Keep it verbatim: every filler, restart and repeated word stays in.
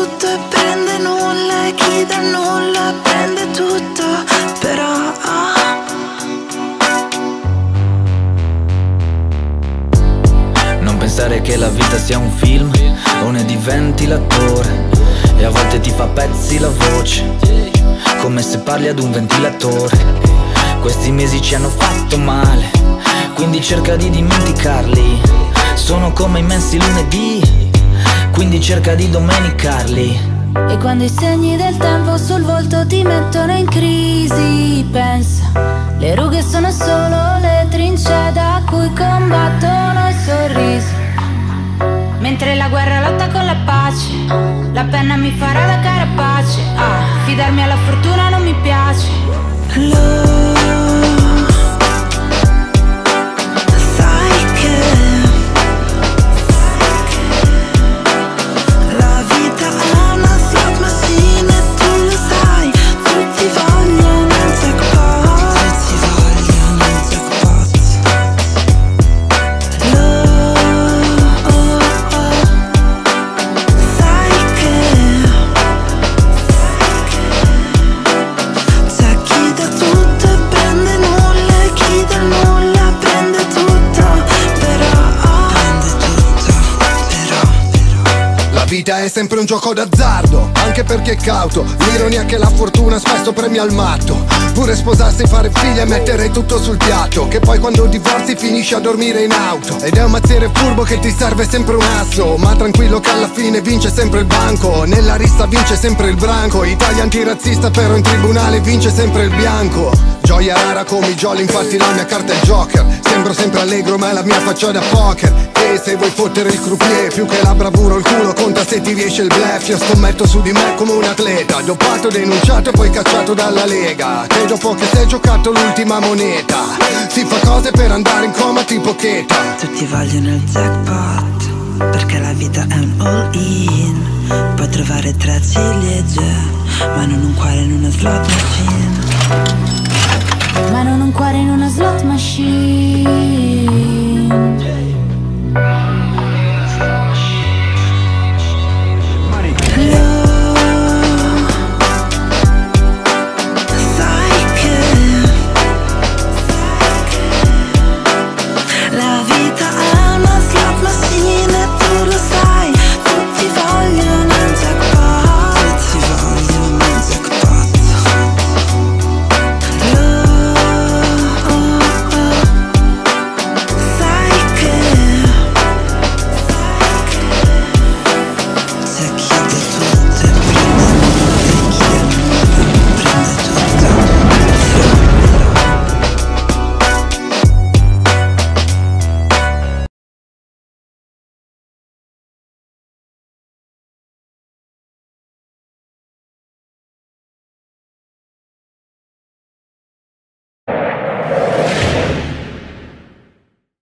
tutto e prende nulla, e chi da nulla prende tutto. Però non pensare che la vita sia un film o ne diventi l'attore, e a volte ti fa pezzi la voce come se parli ad un ventilatore. Questi mesi ci hanno fatto male, quindi cerca di dimenticarli. Sono come immensi lunedì, quindi cerca di domenicarli. E quando i segni del tempo sul volto ti mettono in crisi, pensa, le rughe sono solo le trincee da cui combattono i sorrisi. Mentre la guerra lotta con la pace, la penna mi farà da carapace. Ah, fidarmi alla fortuna non mi piace. Lo sai che la vita è una slot machine, e tu lo sai. Tutti vogliono un jackpot, tutti vogliono un jackpot. Lo oh, oh, sai che c'è chi da tutto e prende nulla, e chi da nulla prende tutto. Però oh, prende tutto, però, però la vita è sempre un gioco d'azzardo, anche perché è cauto. L'ironia che la fortuna spesso premia al matto. Pure sposarsi, fare figli e mettere tutto sul piatto, che poi quando divorzi finisci a dormire in auto. Ed è un mazziere furbo che ti serve sempre un asso, ma tranquillo che alla fine vince sempre il banco. Nella rissa vince sempre il branco, Italia antirazzista però in tribunale vince sempre il bianco. Gioia rara come i jolly, infatti la mia carta è il joker. Sembro sempre allegro ma la mia faccia è da poker. E se vuoi fottere il croupier, più che la bravura o il culo conta se ti riesce il bluff. Io scommetto su di me come un atleta, dopato, denunciato e poi cacciato dalla Lega. E dopo che sei giocato l'ultima moneta, si fa cose per andare in coma tipo Keta. Tutti vogliono il jackpot, perché la vita è un all in. Puoi trovare tre ciliegie, ma non un cuore in una slot machine. Ma non un cuore in una slot machine.